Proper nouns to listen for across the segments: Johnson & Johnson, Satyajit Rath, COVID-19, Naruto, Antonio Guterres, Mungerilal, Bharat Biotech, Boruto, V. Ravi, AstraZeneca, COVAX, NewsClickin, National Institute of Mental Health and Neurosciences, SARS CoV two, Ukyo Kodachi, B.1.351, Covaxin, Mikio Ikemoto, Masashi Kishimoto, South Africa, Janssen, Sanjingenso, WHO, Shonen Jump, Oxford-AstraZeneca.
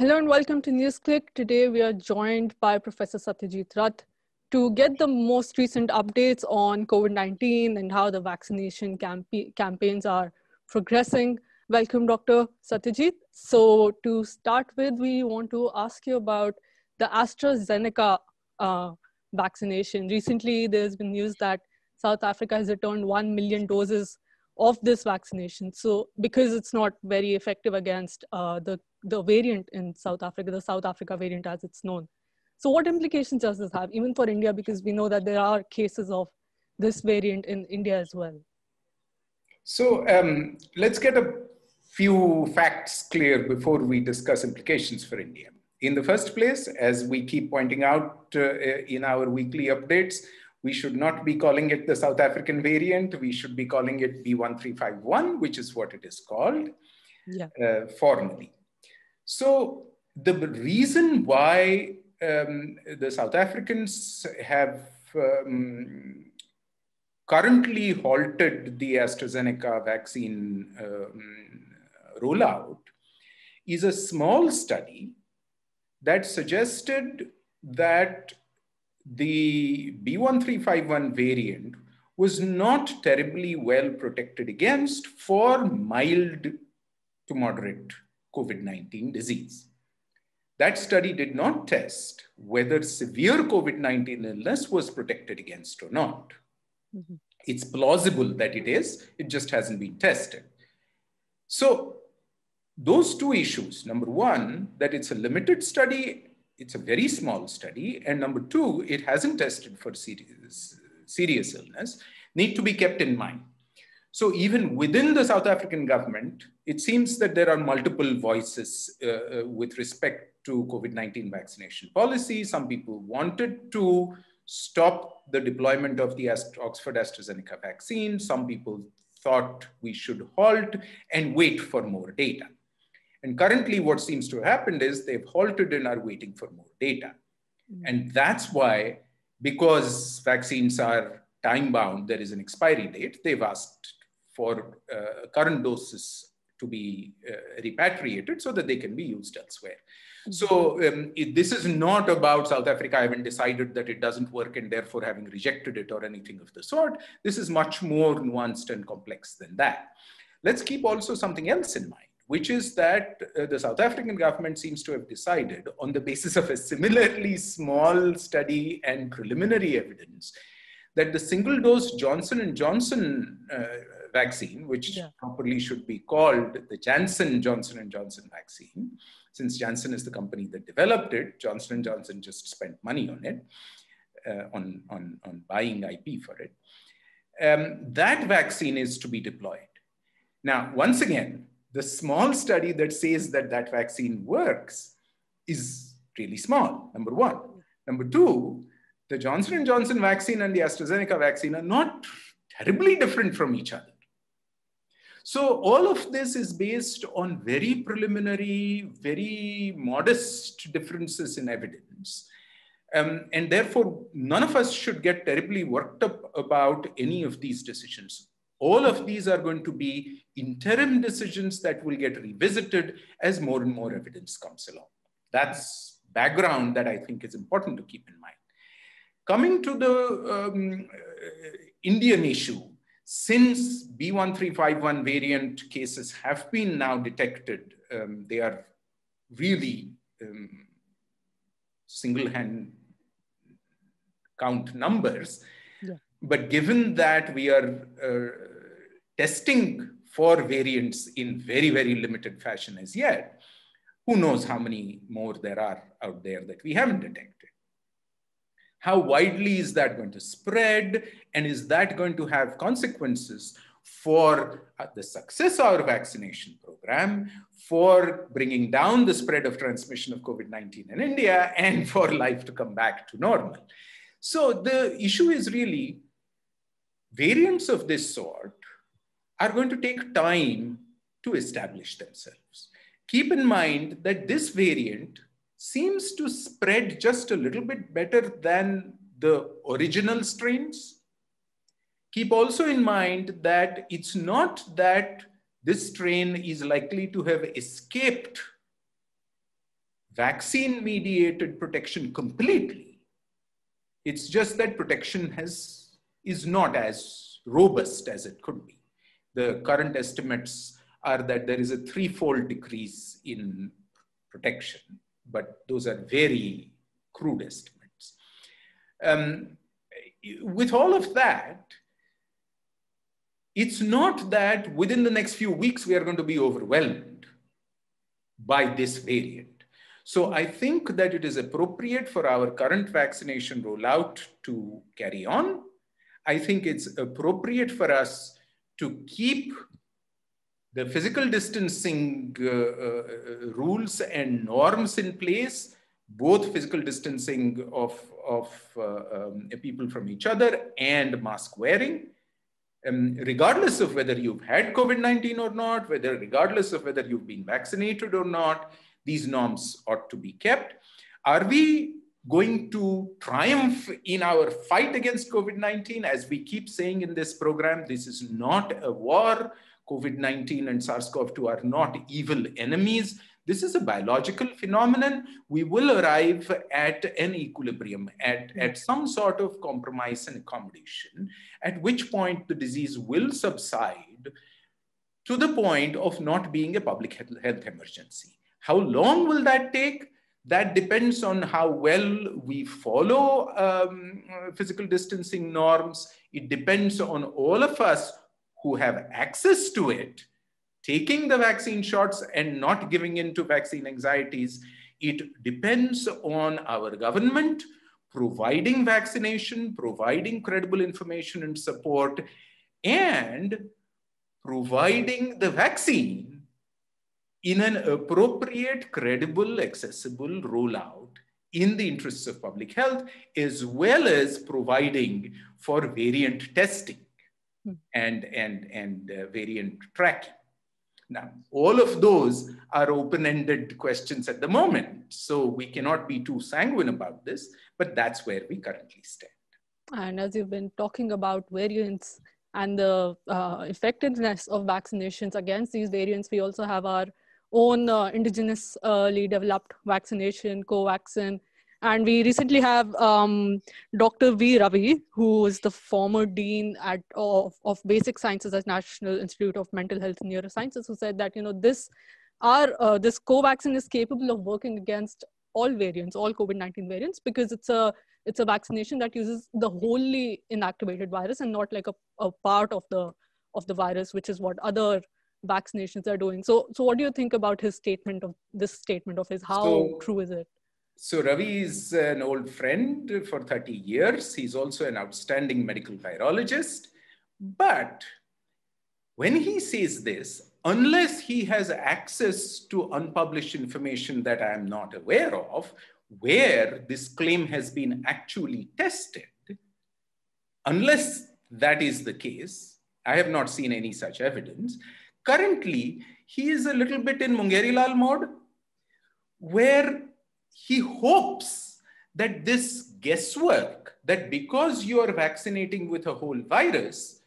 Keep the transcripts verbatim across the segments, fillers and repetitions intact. Hello and welcome to NewsClick. Today we are joined by Professor Satyajit Rath to get the most recent updates on COVID nineteen and how the vaccination campa campaigns are progressing. Welcome, Doctor Satyajit. So to start with, we want to ask you about the AstraZeneca uh, vaccination. Recently, there's been news that South Africa has returned one million doses of this vaccination. So because it's not very effective against uh, the the variant in South Africa, the South Africa variant as it's known. So what implications does this have, even for India, because we know that there are cases of this variant in India as well? So um, let's get a few facts clear before we discuss implications for India. In the first place, as we keep pointing out uh, in our weekly updates, we should not be calling it the South African variant. We should be calling it B one three five one, which is what it is called yeah. uh, formally. So the reason why um, the South Africans have um, currently halted the AstraZeneca vaccine um, rollout is a small study that suggested that the B one three five one variant was not terribly well protected against for mild to moderate COVID nineteen disease. That study did not test whether severe COVID nineteen illness was protected against or not. Mm-hmm. It's plausible that it is, it just hasn't been tested. So those two issues, number one, that it's a limited study, it's a very small study, and number two, it hasn't tested for serious, serious illness, need to be kept in mind. So even within the South African government, it seems that there are multiple voices uh, with respect to COVID nineteen vaccination policy. Some people wanted to stop the deployment of the Oxford-AstraZeneca vaccine. Some people thought we should halt and wait for more data. And currently what seems to have happened is they've halted and are waiting for more data. Mm-hmm. And that's why, because vaccines are time-bound, there is an expiry date, they've asked for uh, current doses to be uh, repatriated so that they can be used elsewhere. Mm-hmm. So um, it, this is not about South Africa having decided that it doesn't work and therefore having rejected it or anything of the sort. This is much more nuanced and complex than that. Let's keep also something else in mind, which is that uh, the South African government seems to have decided on the basis of a similarly small study and preliminary evidence that the single dose Johnson and Johnson uh, vaccine, which yeah. properly should be called the Janssen Johnson and Johnson vaccine, since Janssen is the company that developed it, Johnson and Johnson just spent money on it, uh, on, on, on buying I P for it. Um, that vaccine is to be deployed. Now, once again, the small study that says that that vaccine works is really small, number one. Number two, the Johnson and Johnson vaccine and the AstraZeneca vaccine are not terribly different from each other. So all of this is based on very preliminary, very modest differences in evidence. Um, and therefore, none of us should get terribly worked up about any of these decisions. All of these are going to be interim decisions that will get revisited as more and more evidence comes along. That's background that I think is important to keep in mind. Coming to the um, Indian issue, since B one three five one variant cases have been now detected, um, they are really um, single-hand count numbers. Yeah. But given that we are uh, testing for variants in very, very limited fashion as yet, who knows how many more there are out there that we haven't detected. How widely is that going to spread? And is that going to have consequences for the success of our vaccination program, for bringing down the spread of transmission of COVID nineteen in India, and for life to come back to normal? So the issue is really, variants of this sort are going to take time to establish themselves. Keep in mind that this variant seems to spread just a little bit better than the original strains. Keep also in mind that it's not that this strain is likely to have escaped vaccine-mediated protection completely. It's just that protection has, is not as robust as it could be. The current estimates are that there is a threefold decrease in protection, but those are very crude estimates. Um, with all of that, it's not that within the next few weeks we are going to be overwhelmed by this variant. So I think that it is appropriate for our current vaccination rollout to carry on. I think it's appropriate for us to keep the physical distancing uh, uh, rules and norms in place, both physical distancing of, of uh, um, people from each other and mask wearing, um, regardless of whether you've had COVID nineteen or not, whether regardless of whether you've been vaccinated or not, these norms ought to be kept. Are we going to triumph in our fight against COVID nineteen? As we keep saying in this program, this is not a war. COVID nineteen and SARS CoV two are not evil enemies. This is a biological phenomenon. We will arrive at an equilibrium, at, at some sort of compromise and accommodation, at which point the disease will subside to the point of not being a public health emergency. How long will that take? That depends on how well we follow um, physical distancing norms. It depends on all of us who have access to it, taking the vaccine shots and not giving in to vaccine anxieties. It depends on our government providing vaccination, providing credible information and support, and providing the vaccine in an appropriate, credible, accessible rollout in the interests of public health, as well as providing for variant testing and, and, and uh, variant tracking. Now, all of those are open-ended questions at the moment, so we cannot be too sanguine about this, but that's where we currently stand. And as you've been talking about variants and the uh, effectiveness of vaccinations against these variants, we also have our own uh, indigenously developed vaccination, Covaxin. And we recently have um, Doctor V. Ravi, who is the former Dean at, of, of Basic Sciences at National Institute of Mental Health and Neurosciences, who said that, you know, this, our, uh, this Covaxin is capable of working against all variants, all COVID nineteen variants, because it's a, it's a vaccination that uses the wholly inactivated virus and not like a, a part of the, of the virus, which is what other vaccinations are doing. So, so what do you think about his statement of this statement of his? How so, true is it? So Ravi is an old friend for thirty years. He's also an outstanding medical virologist. But when he says this, unless he has access to unpublished information that I am not aware of, where this claim has been actually tested, unless that is the case, I have not seen any such evidence. Currently, he is a little bit in Mungerilal mode, where he hopes that this guesswork, that because you are vaccinating with a whole virus,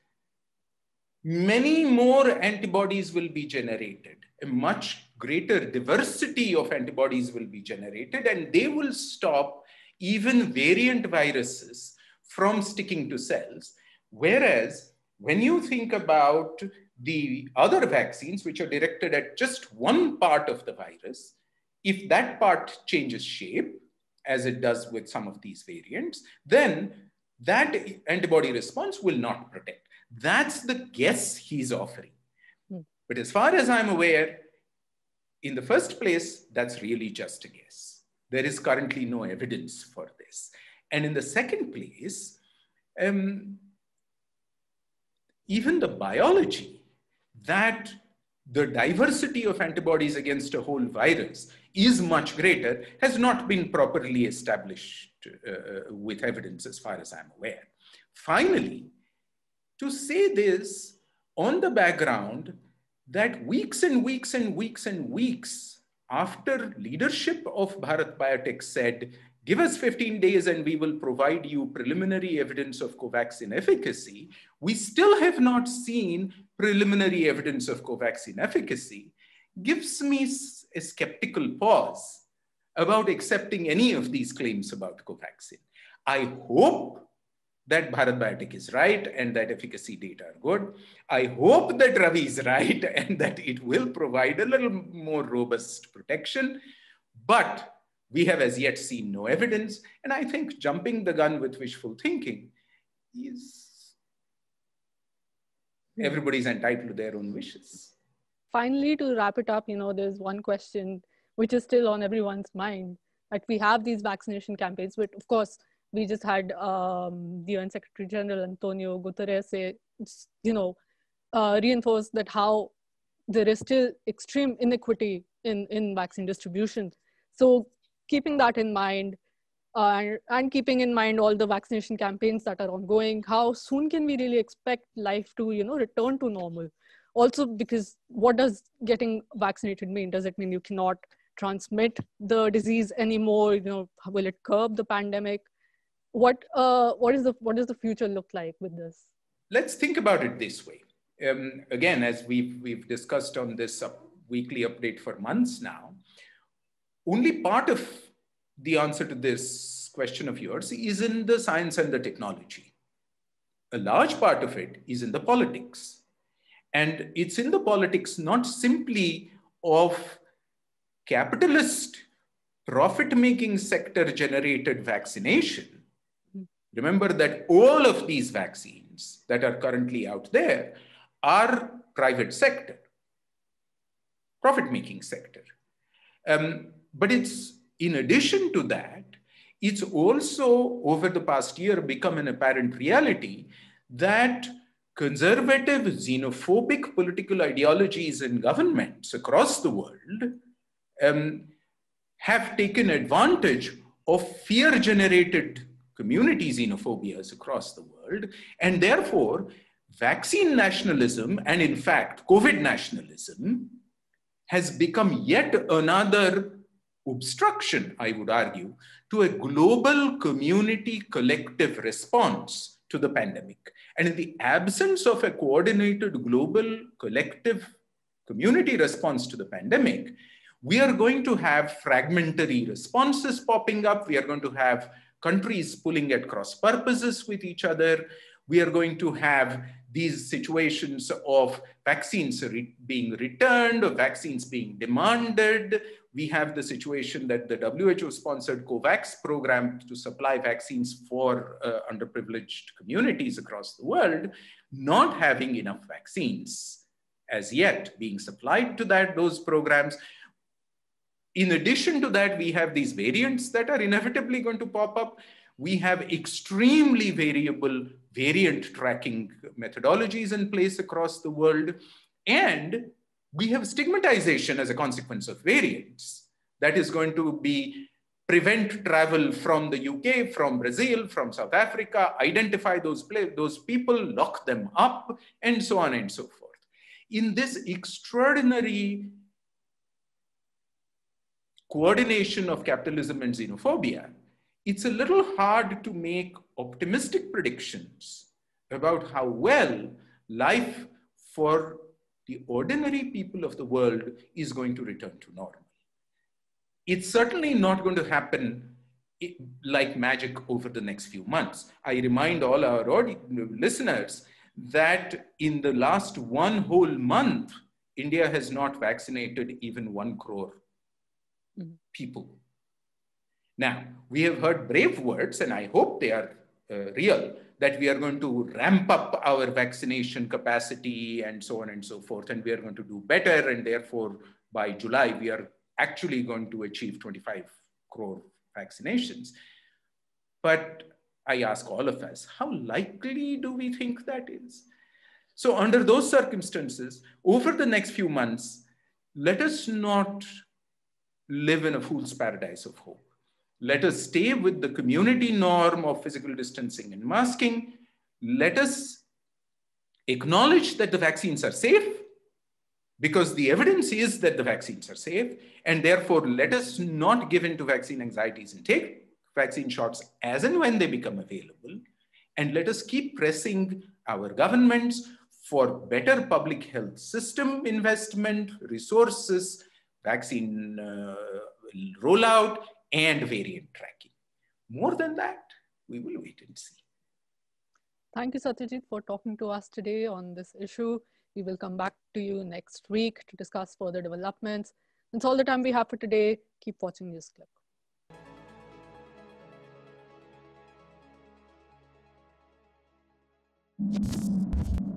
many more antibodies will be generated, a much greater diversity of antibodies will be generated, and they will stop even variant viruses from sticking to cells. Whereas when you think about the other vaccines, which are directed at just one part of the virus, if that part changes shape, as it does with some of these variants, then that antibody response will not protect. That's the guess he's offering. But as far as I'm aware, in the first place, that's really just a guess. There is currently no evidence for this. And in the second place, um, even the biology that the diversity of antibodies against a whole virus is much greater has not been properly established uh, with evidence as far as I'm aware. Finally, to say this on the background that weeks and weeks and weeks and weeks after leadership of Bharat Biotech said, give us fifteen days and we will provide you preliminary evidence of Covaxin efficacy, we still have not seen preliminary evidence of Covaxin efficacy, gives me a skeptical pause about accepting any of these claims about Covaxin. I hope that Bharat Biotech is right and that efficacy data are good. I hope that Ravi is right and that it will provide a little more robust protection, but we have as yet seen no evidence. And I think jumping the gun with wishful thinking is, everybody's entitled to their own wishes. Finally, to wrap it up, you know, there's one question which is still on everyone's mind, that we have these vaccination campaigns, but of course, we just had um, the U N Secretary General Antonio Guterres say, you know, uh, reinforce that how there is still extreme inequity in, in vaccine distribution. So keeping that in mind uh, and, and keeping in mind all the vaccination campaigns that are ongoing, how soon can we really expect life to, you know, return to normal? Also, because what does getting vaccinated mean? Does it mean you cannot transmit the disease anymore? You know, will it curb the pandemic? What, uh, what is the, what does the future look like with this? Let's think about it this way. Um, again, as we've, we've discussed on this up weekly update for months now, only part of the answer to this question of yours is in the science and the technology. A large part of it is in the politics. And it's in the politics, not simply of capitalist profit-making sector-generated vaccination. Remember that all of these vaccines that are currently out there are private sector, profit-making sector. Um, but it's, in addition to that, it's also over the past year become an apparent reality that conservative, xenophobic political ideologies in governments across the world um, have taken advantage of fear-generated community xenophobias across the world, and therefore vaccine nationalism and in fact COVID nationalism has become yet another obstruction, I would argue, to a global community collective response to the pandemic. And in the absence of a coordinated global collective community response to the pandemic, we are going to have fragmentary responses popping up. We are going to have countries pulling at cross purposes with each other. We are going to have these situations of vaccines re being returned, of vaccines being demanded. We have the situation that the W H O sponsored COVAX program to supply vaccines for uh, underprivileged communities across the world, not having enough vaccines as yet being supplied to that, those programs. In addition to that, we have these variants that are inevitably going to pop up. We have extremely variable variant tracking methodologies in place across the world. And we have stigmatization as a consequence of variants. That is going to be prevent travel from the U K, from Brazil, from South Africa, identify those, those people, lock them up, and so on and so forth. In this extraordinary coordination of capitalism and xenophobia, it's a little hard to make optimistic predictions about how well life for the ordinary people of the world is going to return to normal. It's certainly not going to happen like magic over the next few months. I remind all our listeners that in the last one whole month, India has not vaccinated even one crore people. Now, we have heard brave words, and I hope they are uh, real, that we are going to ramp up our vaccination capacity and so on and so forth, and we are going to do better, and therefore by July, we are actually going to achieve twenty-five crore vaccinations. But I ask all of us, how likely do we think that is? So under those circumstances, over the next few months, let us not live in a fool's paradise of hope. Let us stay with the community norm of physical distancing and masking. Let us acknowledge that the vaccines are safe, because the evidence is that the vaccines are safe, and therefore let us not give in to vaccine anxieties and take vaccine shots as and when they become available. And let us keep pressing our governments for better public health system investment, resources, vaccine uh, rollout and variant tracking. More than that, we will wait and see. Thank you, Satyajit, for talking to us today on this issue. We will come back to you next week to discuss further developments. That's all the time we have for today. Keep watching NewsClip. Thank you.